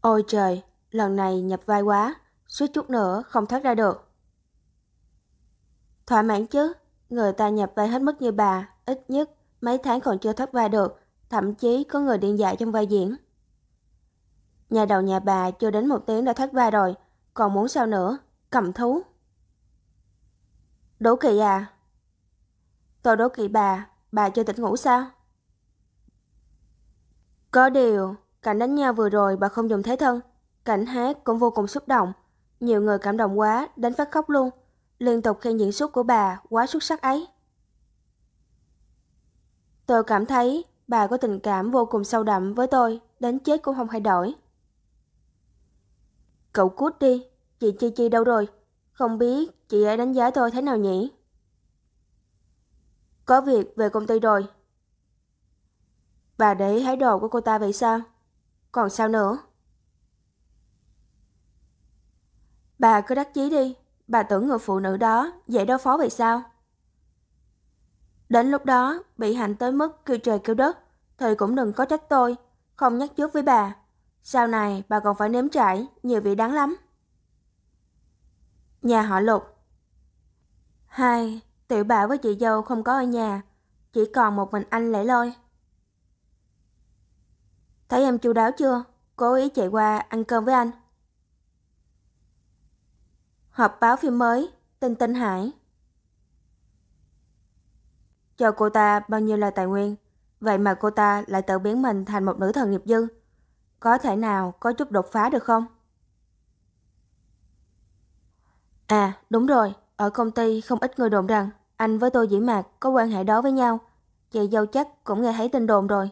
Ôi trời, lần này nhập vai quá, suýt chút nữa không thoát ra được. Thỏa mãn chứ, người ta nhập vai hết mức như bà, ít nhất mấy tháng còn chưa thoát vai được, thậm chí có người điên dại trong vai diễn. Nhà đầu nhà bà chưa đến một tiếng đã thoát vai rồi, còn muốn sao nữa, cầm thú. Đố kỵ à? Tôi đố kỵ bà chưa tỉnh ngủ sao? Có điều, cảnh đánh nhau vừa rồi bà không dùng thế thân, cảnh hát cũng vô cùng xúc động, nhiều người cảm động quá đến phát khóc luôn, liên tục khen diễn xuất của bà quá xuất sắc ấy. Tôi cảm thấy bà có tình cảm vô cùng sâu đậm với tôi, đến chết cũng không thay đổi. Cậu cút đi, chị Chi Chi đâu rồi? Không biết chị ấy đánh giá tôi thế nào nhỉ? Có việc về công ty rồi. Bà để hái đồ của cô ta vậy sao? Còn sao nữa? Bà cứ đắc chí đi, bà tưởng người phụ nữ đó dễ đối phó vậy sao? Đến lúc đó bị hành tới mức kêu trời kêu đất thì cũng đừng có trách tôi không nhắc trước với bà. Sau này bà còn phải nếm trải nhiều vị đắng lắm. Nhà họ Lục. Hai, tiểu bảo với chị dâu không có ở nhà, chỉ còn một mình anh lẻ loi. Thấy em chu đáo chưa? Cố ý chạy qua ăn cơm với anh. Họp báo phim mới, Tinh Tinh Hải. Cho cô ta bao nhiêu là tài nguyên, vậy mà cô ta lại tự biến mình thành một nữ thần nghiệp dư. Có thể nào có chút đột phá được không? À, đúng rồi, ở công ty không ít người đồn rằng anh với tôi Dĩ Mạc có quan hệ đó với nhau. Chị dâu chắc cũng nghe thấy tin đồn rồi.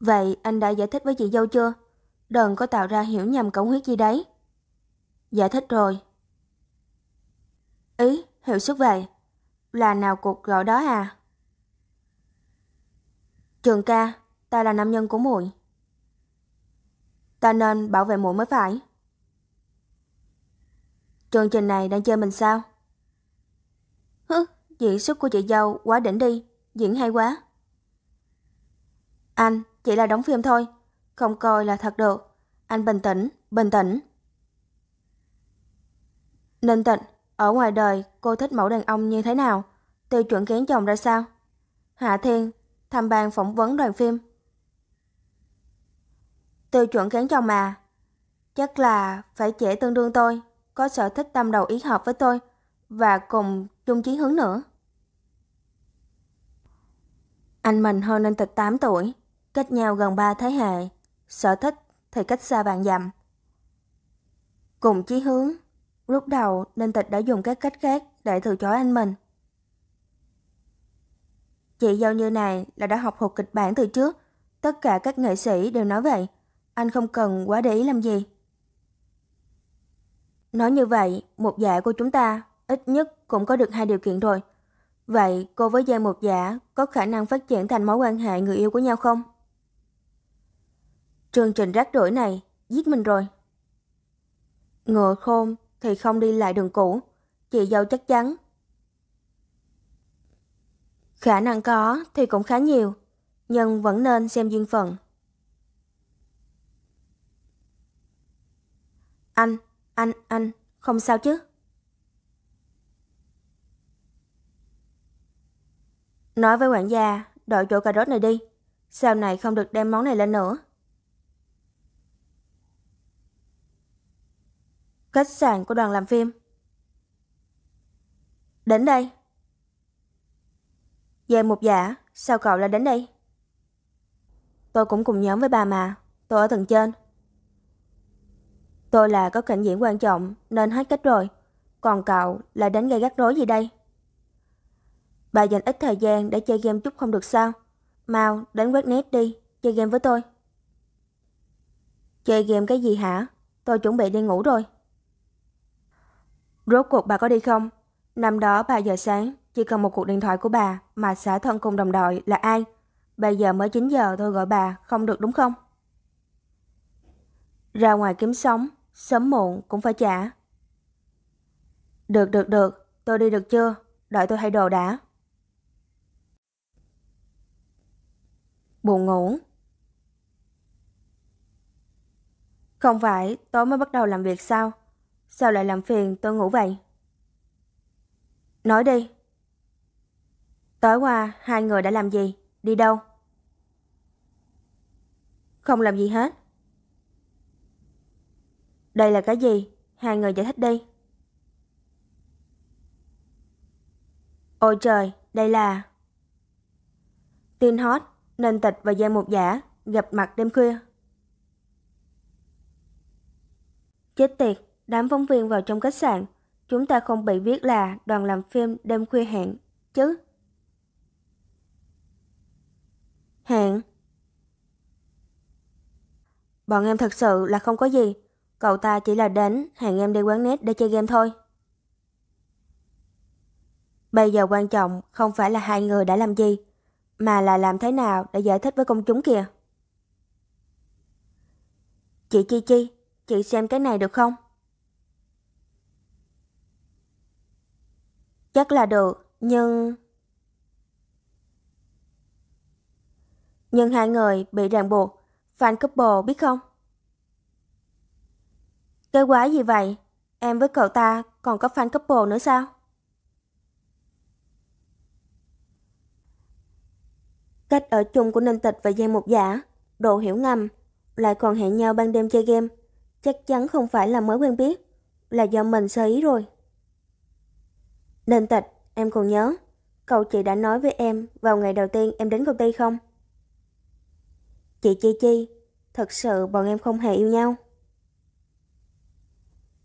Vậy anh đã giải thích với chị dâu chưa? Đừng có tạo ra hiểu nhầm cẩu huyết gì đấy. Giải thích rồi. Ý, hiệu suất vậy. Là nào cuộc gọi đó à? Trường ca, ta là nam nhân của muội. Ta nên bảo vệ muội mới phải. Chương trình này đang chơi mình sao? Hứ, diễn xuất của chị dâu quá đỉnh đi, diễn hay quá. Anh, chỉ là đóng phim thôi, không coi là thật được. Anh bình tĩnh, bình tĩnh. Ninh Tịch, ở ngoài đời cô thích mẫu đàn ông như thế nào? Tiêu chuẩn kén chồng ra sao? Hạ Thiên, tham ban phỏng vấn đoàn phim. Tiêu chuẩn kén chồng mà, chắc là phải trẻ tương đương tôi, có sở thích tâm đầu ý hợp với tôi và cùng chung chí hướng nữa. Anh mình hơn Ninh Tịch 8 tuổi, cách nhau gần 3 thế hệ, sở thích thì cách xa vạn dặm. Cùng chí hướng, lúc đầu Ninh Tịch đã dùng các cách khác để từ chối anh mình. Chị dâu như này là đã học thuộc kịch bản từ trước, tất cả các nghệ sĩ đều nói vậy, anh không cần quá để ý làm gì. Nói như vậy, một dạ của chúng ta ít nhất cũng có được 2 điều kiện rồi. Vậy cô với Giang Mộ Giả có khả năng phát triển thành mối quan hệ người yêu của nhau không? Chương trình rác rưởi này giết mình rồi. Ngựa khôn thì không đi lại đường cũ, chị dâu chắc chắn. Khả năng có thì cũng khá nhiều, nhưng vẫn nên xem duyên phận. Anh, không sao chứ? Nói với quản gia, đổi chỗ cà rốt này đi. Sau này không được đem món này lên nữa. Khách sạn của đoàn làm phim. Đến đây. Giang Mộ Giả, sao cậu lại đến đây? Tôi cũng cùng nhóm với bà mà, tôi ở tầng trên. Tôi là có cảnh diễn quan trọng nên hết cách rồi. Còn cậu là đánh gây gắt rối gì đây? Bà dành ít thời gian để chơi game chút không được sao? Mau đến quét nét đi, chơi game với tôi. Chơi game cái gì hả? Tôi chuẩn bị đi ngủ rồi. Rốt cuộc bà có đi không? Năm đó 3 giờ sáng, chỉ cần một cuộc điện thoại của bà mà xã thân cùng đồng đội là ai? Bây giờ mới 9 giờ tôi gọi bà không được đúng không? Ra ngoài kiếm sống, sớm muộn cũng phải trả. Được, tôi đi được chưa? Đợi tôi thay đồ đã. Buồn ngủ. Không phải tối mới bắt đầu làm việc sao? Sao lại làm phiền tôi ngủ vậy? Nói đi. Tối qua hai người đã làm gì? Đi đâu? Không làm gì hết. Đây là cái gì? Hai người giải thích đi. Ôi trời, đây là... Tin hot, Ninh Tịch và Giang Mộ Giả gặp mặt đêm khuya. Chết tiệt, đám phóng viên vào trong khách sạn. Chúng ta không bị viết là đoàn làm phim đêm khuya hẹn, chứ? Hẹn. Bọn em thật sự là không có gì. Cậu ta chỉ là đến hẹn em đi quán net để chơi game thôi. Bây giờ quan trọng không phải là hai người đã làm gì, mà là làm thế nào để giải thích với công chúng kìa. Chị Chi Chi, chị xem cái này được không? Chắc là được, nhưng... Nhưng hai người bị ràng buộc, fan couple biết không? Cái quái gì vậy? Em với cậu ta còn có fan couple nữa sao? Cách ở chung của Ninh Tịch và Giang Mộ Giả, độ hiểu ngầm, lại còn hẹn nhau ban đêm chơi game, chắc chắn không phải là mới quen biết, là do mình sơ ý rồi. Ninh Tịch, em còn nhớ, cậu chị đã nói với em vào ngày đầu tiên em đến công ty không? Chị Chi Chi, thật sự bọn em không hề yêu nhau.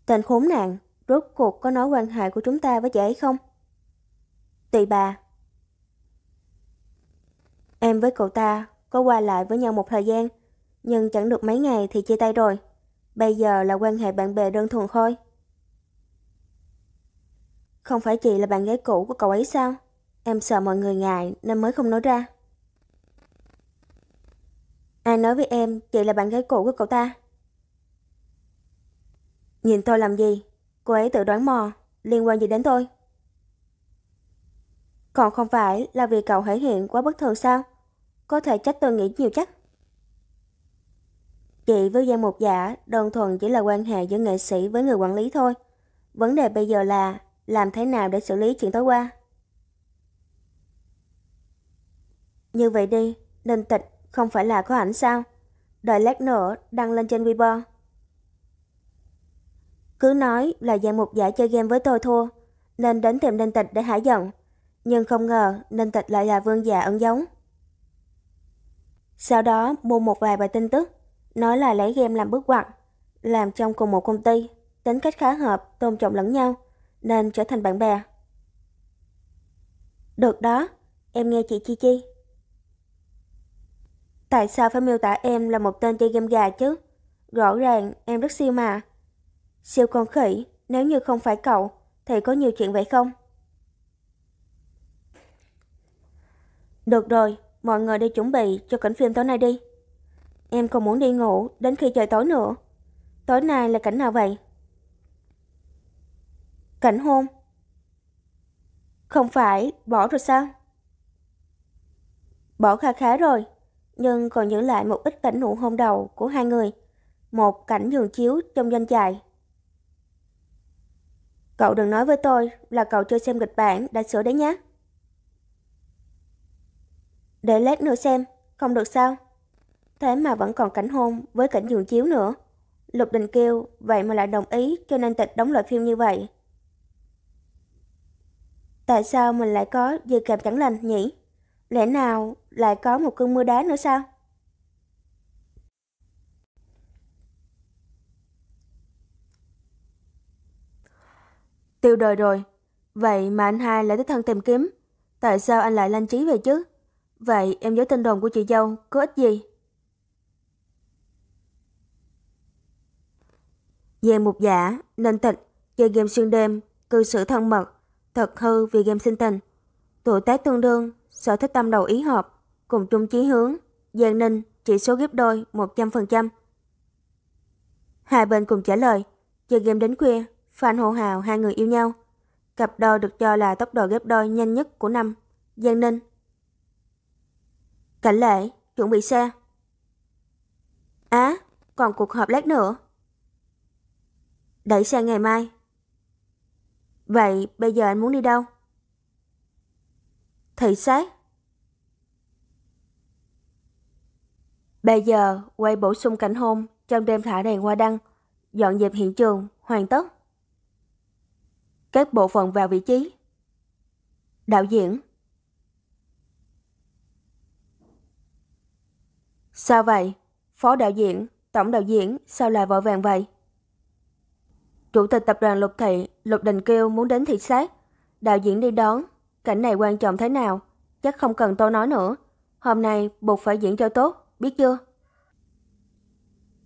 Tên khốn nạn, rốt cuộc có nói quan hệ của chúng ta với chị ấy không? Tùy bà. Em với cậu ta có qua lại với nhau một thời gian, nhưng chẳng được mấy ngày thì chia tay rồi. Bây giờ là quan hệ bạn bè đơn thuần thôi. Không phải chị là bạn gái cũ của cậu ấy sao? Em sợ mọi người ngại nên mới không nói ra. Ai nói với em chị là bạn gái cũ của cậu ta? Nhìn tôi làm gì? Cô ấy tự đoán mò, liên quan gì đến tôi? Còn không phải là vì cậu thể hiện quá bất thường sao? Có thể trách tôi nghĩ nhiều chắc. Chị với Giang Mộ Giả đơn thuần chỉ là quan hệ giữa nghệ sĩ với người quản lý thôi. Vấn đề bây giờ là làm thế nào để xử lý chuyện tối qua. Như vậy đi, Ninh Tịch không phải là có ảnh sao? Đợi lát nữa đăng lên trên Weibo. Cứ nói là Giang Mộ Giả chơi game với tôi thua, nên đến tìm Ninh Tịch để hả giận. Nhưng không ngờ Ninh Tịch lại là vương giả ẩn giấu. Sau đó mua một vài bài tin tức, nói là lấy game làm bước ngoặt, làm trong cùng một công ty, tính cách khá hợp, tôn trọng lẫn nhau, nên trở thành bạn bè. Được đó, em nghe chị Chi Chi. Tại sao phải miêu tả em là một tên chơi game gà chứ? Rõ ràng em rất siêu mà. Siêu con khỉ, nếu như không phải cậu thì có nhiều chuyện vậy không? Được rồi, mọi người đi chuẩn bị cho cảnh phim tối nay đi. Em còn muốn đi ngủ đến khi trời tối nữa. Tối nay là cảnh nào vậy? Cảnh hôn. Không phải bỏ rồi sao? Bỏ khá khá rồi, nhưng còn giữ lại một ít cảnh nụ hôn đầu của hai người. Một cảnh giường chiếu trong doanh trại. Cậu đừng nói với tôi là cậu chưa xem kịch bản đã sửa đấy nhé. Để lát nữa xem, không được sao? Thế mà vẫn còn cảnh hôn với cảnh giường chiếu nữa. Lục Đình Kiêu vậy mà lại đồng ý cho nên Tịch đóng loại phim như vậy. Tại sao mình lại có dự cảm chẳng lành nhỉ? Lẽ nào lại có một cơn mưa đá nữa sao? Tiêu đời rồi, vậy mà anh hai lại tới thân tìm kiếm. Tại sao anh lại lanh trí vậy chứ? Vậy em giấu tin đồn của chị dâu có ích gì? Giang Mộ Giả, Ninh Tịch chơi game xuyên đêm, cư xử thân mật, thật hư vì game sinh tình. Tuổi tác tương đương, sở thích tâm đầu ý hợp, cùng chung chí hướng. Giang Ninh chỉ số ghép đôi 100%. Hai bên cùng trả lời, chơi game đến khuya, fan hô hào hai người yêu nhau. Cặp đôi được cho là tốc độ ghép đôi nhanh nhất của năm. Giang Ninh. Cảnh Lễ, chuẩn bị xe. Còn cuộc họp lát nữa. đẩy sang ngày mai. Vậy bây giờ anh muốn đi đâu? Thị sát. Bây giờ quay bổ sung cảnh hôn, trong đêm thả đèn hoa đăng, dọn dẹp hiện trường, hoàn tất. Các bộ phận vào vị trí. Đạo diễn. Sao vậy? Phó đạo diễn, tổng đạo diễn sao lại vội vàng vậy? Chủ tịch tập đoàn Lục Thị, Lục Đình Kiêu muốn đến thị sát. Đạo diễn đi đón. Cảnh này quan trọng thế nào? Chắc không cần tôi nói nữa. Hôm nay buộc phải diễn cho tốt, biết chưa?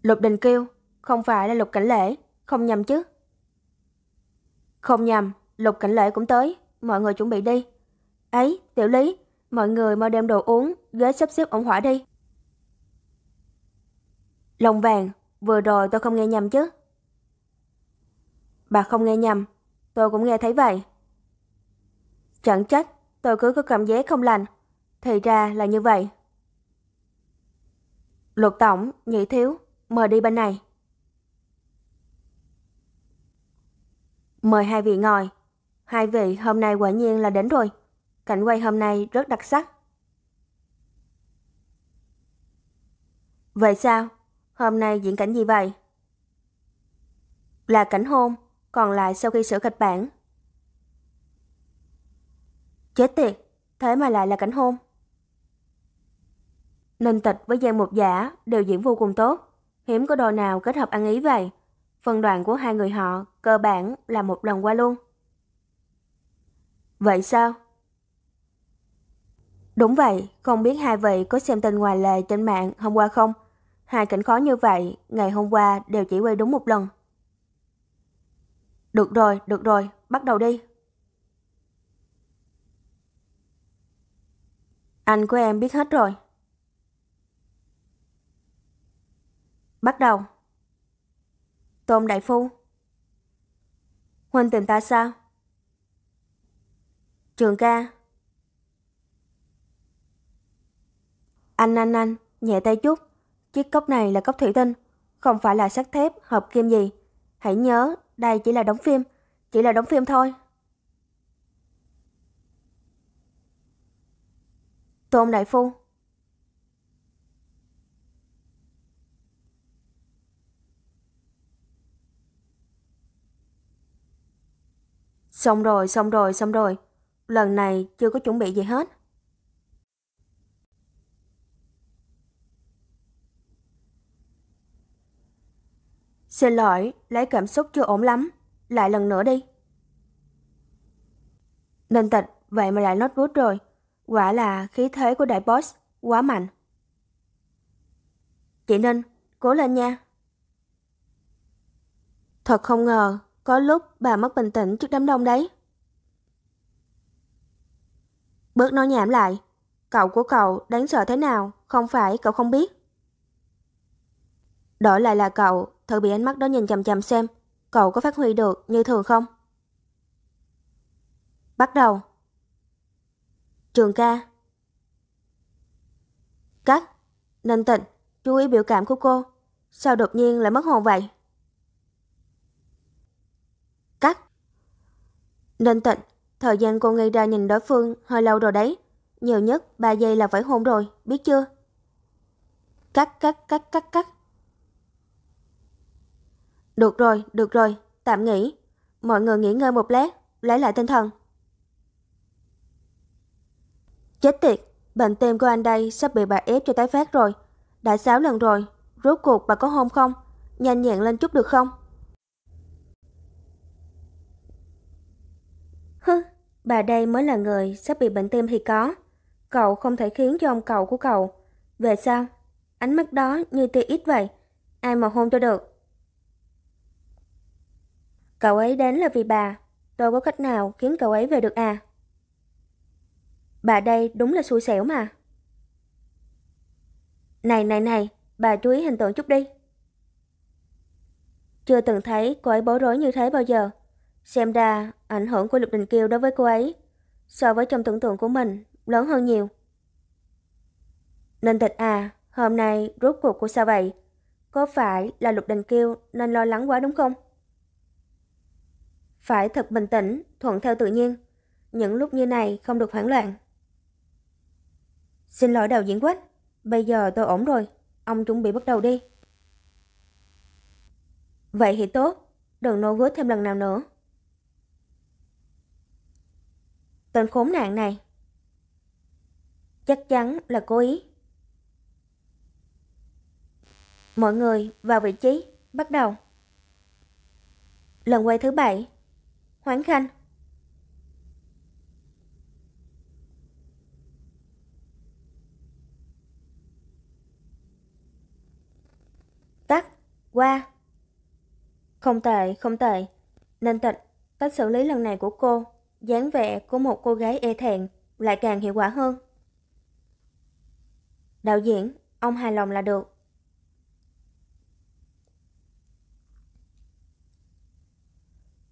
Lục Đình Kiêu, không phải là Lục Cảnh Lễ, không nhầm chứ? Không nhầm, Lục Cảnh Lễ cũng tới. Mọi người chuẩn bị đi. Ấy, Tiểu Lý, mọi người mau đem đồ uống, ghế sắp xếp ổn thỏa đi. Lòng vàng, vừa rồi tôi không nghe nhầm chứ? Bà không nghe nhầm, tôi cũng nghe thấy vậy. Chẳng trách, tôi cứ có cảm giác không lành. Thì ra là như vậy. Lục tổng, Nhị thiếu, mời đi bên này. Mời hai vị ngồi. Hai vị hôm nay quả nhiên là đến rồi. Cảnh quay hôm nay rất đặc sắc. Vậy sao? Hôm nay diễn cảnh gì vậy? Là cảnh hôn, còn lại sau khi sửa kịch bản. Chết tiệt, thế mà lại là cảnh hôn. Ninh Tịch với Giang Mộ Giả đều diễn vô cùng tốt, hiếm có đôi nào kết hợp ăn ý vậy. Phân đoạn của hai người họ cơ bản là một lần qua luôn. Vậy sao? Đúng vậy, không biết hai vị có xem tin ngoài lề trên mạng hôm qua không? Hai cảnh khó như vậy, ngày hôm qua đều chỉ quay đúng một lần. Được rồi, bắt đầu đi. Anh của em biết hết rồi. Bắt đầu. Tôn Đại Phu. Huynh tìm ta sao? Trường ca. Anh, nhẹ tay chút. Chiếc cốc này là cốc thủy tinh, không phải là sắt thép, hợp kim gì. Hãy nhớ, đây chỉ là đóng phim thôi. Tôn Đại Phu. Xong rồi. Lần này chưa có chuẩn bị gì hết. Xin lỗi, lấy cảm xúc chưa ổn lắm. Lại lần nữa đi. Ninh Tịch, vậy mà lại nốt bút rồi. Quả là khí thế của đại boss quá mạnh. Chị Ninh, cố lên nha. Thật không ngờ, có lúc bà mất bình tĩnh trước đám đông đấy. Bớt nói nhảm lại. Cậu của cậu đáng sợ thế nào, không phải cậu không biết. Đổi lại là cậu, thử bị ánh mắt đó nhìn chằm chằm xem, cậu có phát huy được như thường không? Bắt đầu. Trường ca. Cắt. Ninh Tịch, chú ý biểu cảm của cô. Sao đột nhiên lại mất hồn vậy? Cắt. Ninh Tịch, thời gian cô ngây ra nhìn đối phương hơi lâu rồi đấy. Nhiều nhất 3 giây là phải hôn rồi, biết chưa? Cắt. Được rồi, tạm nghỉ. Mọi người nghỉ ngơi một lát, lấy lại tinh thần. Chết tiệt, bệnh tim của anh đây sắp bị bà ép cho tái phát rồi. Đã 6 lần rồi, rốt cuộc bà có hôn không? Nhanh nhẹn lên chút được không? Bà đây mới là người sắp bị bệnh tim thì có. Cậu không thể khiến cho ông cậu của cậu. Về sao? Ánh mắt đó như tia ít vậy. Ai mà hôn cho được? Cậu ấy đến là vì bà. Đâu có cách nào khiến cậu ấy về được à? Bà đây đúng là xui xẻo mà. Này, bà chú ý hình tượng chút đi. Chưa từng thấy cô ấy bối rối như thế bao giờ. Xem ra ảnh hưởng của Lục Đình Kiêu đối với cô ấy so với trong tưởng tượng của mình lớn hơn nhiều. Ninh Tịch à, hôm nay rốt cuộc của sao vậy? Có phải là Lục Đình Kiêu nên lo lắng quá đúng không? phải thật bình tĩnh, thuận theo tự nhiên. Những lúc như này không được hoảng loạn. Xin lỗi đạo diễn Quách, bây giờ tôi ổn rồi, ông chuẩn bị bắt đầu đi. Vậy thì tốt, đừng nô gối thêm lần nào nữa. Tên khốn nạn này chắc chắn là cố ý. Mọi người vào vị trí, bắt đầu. Lần quay thứ 7. Hoán Khanh. Tắt, qua. Không tệ, không tệ. Ninh Tịch, cách xử lý lần này của cô, dáng vẻ của một cô gái e thẹn, lại càng hiệu quả hơn. Đạo diễn, ông hài lòng là được.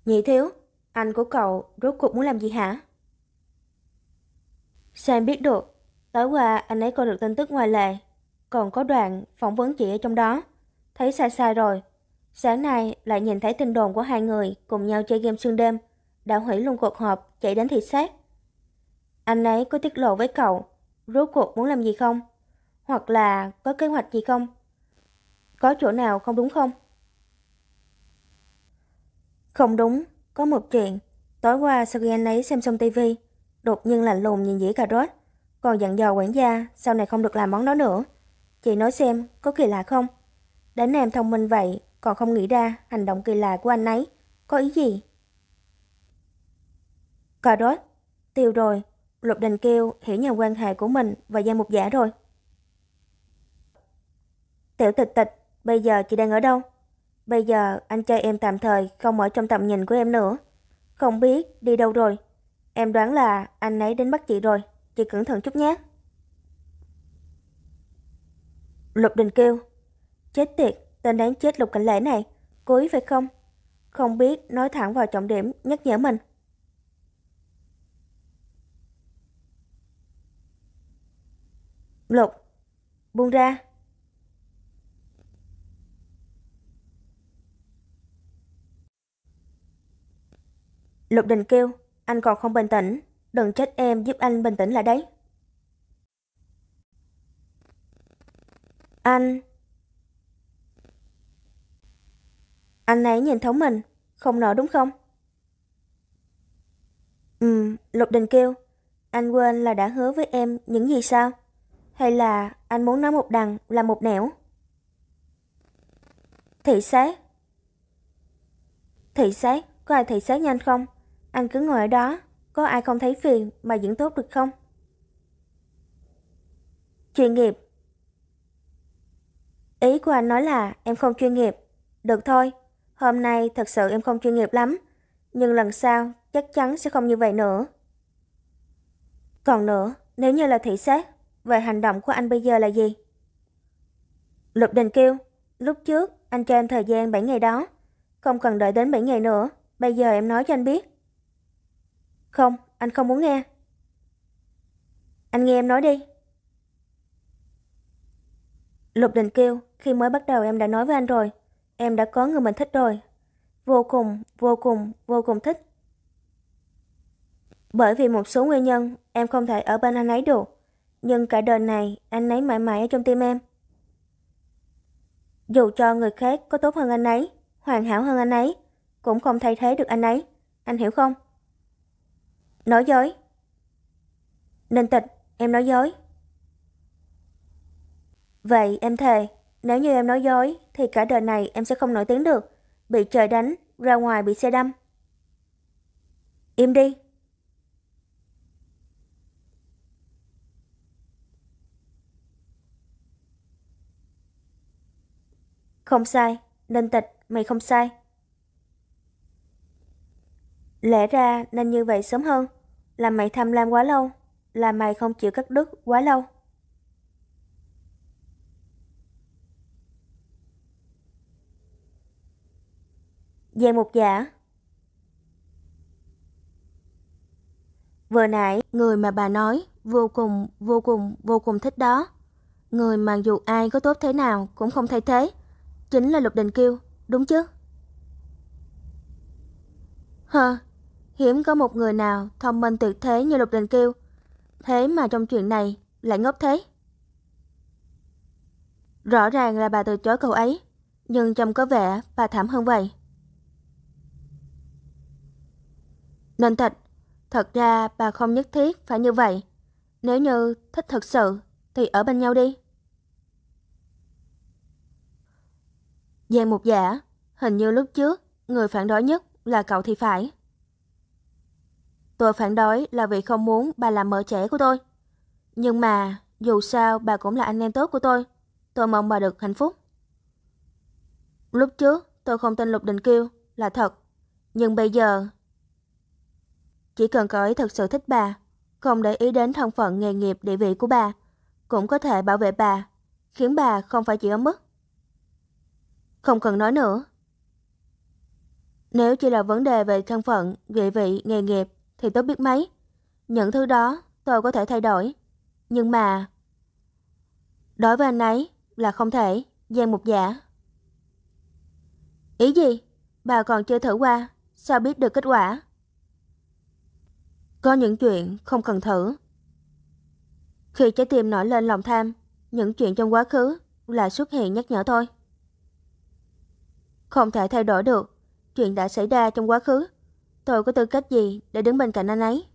Nhị thiếu, anh của cậu rốt cuộc muốn làm gì hả? Sao em biết được? Tối qua anh ấy coi được tin tức ngoài lề, còn có đoạn phỏng vấn chị ở trong đó. Thấy sai sai rồi. Sáng nay lại nhìn thấy tin đồn của hai người cùng nhau chơi game xuyên đêm, đã hủy luôn cuộc họp, chạy đến thị sát. Anh ấy có tiết lộ với cậu rốt cuộc muốn làm gì không? Hoặc là có kế hoạch gì không? Có chỗ nào không đúng không? Không đúng, có một chuyện. Tối qua sau khi anh ấy xem xong tivi, đột nhiên lạnh lùng nhìn dĩa cà rốt, còn dặn dò quản gia sau này không được làm món đó nữa. Chị nói xem có kỳ lạ không? Đến em thông minh vậy còn không nghĩ ra hành động kỳ lạ của anh ấy có ý gì. Cà rốt, tiêu rồi. Lục Đình Kiêu hiểu nhà quan hệ của mình và Giang Mộ Giả rồi. Tiểu Tịch Tịch, bây giờ chị đang ở đâu? Bây giờ anh trai em tạm thời không ở trong tầm nhìn của em nữa. Không biết đi đâu rồi. Em đoán là anh ấy đến bắt chị rồi. Chị cẩn thận chút nhé. Lục Đình Kiêu, chết tiệt, tên đáng chết Lục Cảnh Lễ này, cố ý phải không? Không biết nói thẳng vào trọng điểm, nhắc nhở mình. Lục, buông ra. Lục Đình Kiêu, anh còn không bình tĩnh, đừng trách em giúp anh bình tĩnh lại đấy. Anh ấy nhìn thấu mình, không nỡ đúng không? Lục Đình Kiêu, anh quên là đã hứa với em những gì sao? Hay là anh muốn nói một đằng là một nẻo? Thị sát, có ai thị sát nhanh không? Anh cứ ngồi ở đó, có ai không thấy phiền mà diễn tốt được không? Chuyên nghiệp. Ý của anh nói là em không chuyên nghiệp. Được thôi, hôm nay thật sự em không chuyên nghiệp lắm, nhưng lần sau chắc chắn sẽ không như vậy nữa. Còn nữa, nếu như là thị sát, vậy hành động của anh bây giờ là gì? Lục Đình Kiêu, lúc trước anh cho em thời gian 7 ngày đó, không cần đợi đến 7 ngày nữa. Bây giờ em nói cho anh biết. Không, anh không muốn nghe. Anh nghe em nói đi. Lục Đình Kiêu, khi mới bắt đầu em đã nói với anh rồi, em đã có người mình thích rồi. Vô cùng thích. Bởi vì một số nguyên nhân em không thể ở bên anh ấy được, nhưng cả đời này anh ấy mãi mãi ở trong tim em. Dù cho người khác có tốt hơn anh ấy, hoàn hảo hơn anh ấy, cũng không thay thế được anh ấy. Anh hiểu không? Nói dối. Ninh Tịch, em nói dối. Vậy em thề, nếu như em nói dối thì cả đời này em sẽ không nổi tiếng được, bị trời đánh, ra ngoài bị xe đâm. Im đi. Không sai, Ninh Tịch, mày không sai. Lẽ ra nên như vậy sớm hơn, là mày tham lam quá lâu, là mày không chịu cắt đứt quá lâu. Giang Mộ Giả, vừa nãy người mà bà nói vô cùng thích đó, người mà dù ai có tốt thế nào cũng không thay thế, chính là Lục Đình Kiêu, đúng chứ? Hờ, hiếm có một người nào thông minh tuyệt thế như Lục Đình Kiêu, thế mà trong chuyện này lại ngốc thế. Rõ ràng là bà từ chối cậu ấy, nhưng trông có vẻ bà thảm hơn vậy. Ninh Tịch, thật ra bà không nhất thiết phải như vậy. Nếu như thích thật sự thì ở bên nhau đi. Giang Mộ Giả, hình như lúc trước người phản đối nhất là cậu thì phải. Tôi phản đối là vì không muốn bà làm mợ trẻ của tôi. Nhưng mà dù sao bà cũng là anh em tốt của tôi. Tôi mong bà được hạnh phúc. Lúc trước tôi không tin Lục Đình Kiêu là thật. Nhưng bây giờ, chỉ cần cậu ấy thật sự thích bà, không để ý đến thân phận nghề nghiệp địa vị của bà, cũng có thể bảo vệ bà, khiến bà không phải chịu ấm ức. Không cần nói nữa. Nếu chỉ là vấn đề về thân phận, địa vị, nghề nghiệp thì tôi biết mấy. Những thứ đó tôi có thể thay đổi. Nhưng mà đối với anh ấy là không thể. Giang Mục Giả. Ý gì? Bà còn chưa thử qua, sao biết được kết quả? Có những chuyện không cần thử. Khi trái tim nổi lên lòng tham, những chuyện trong quá khứ là xuất hiện nhắc nhở thôi. Không thể thay đổi được. Chuyện đã xảy ra trong quá khứ, tôi có tư cách gì để đứng bên cạnh anh ấy?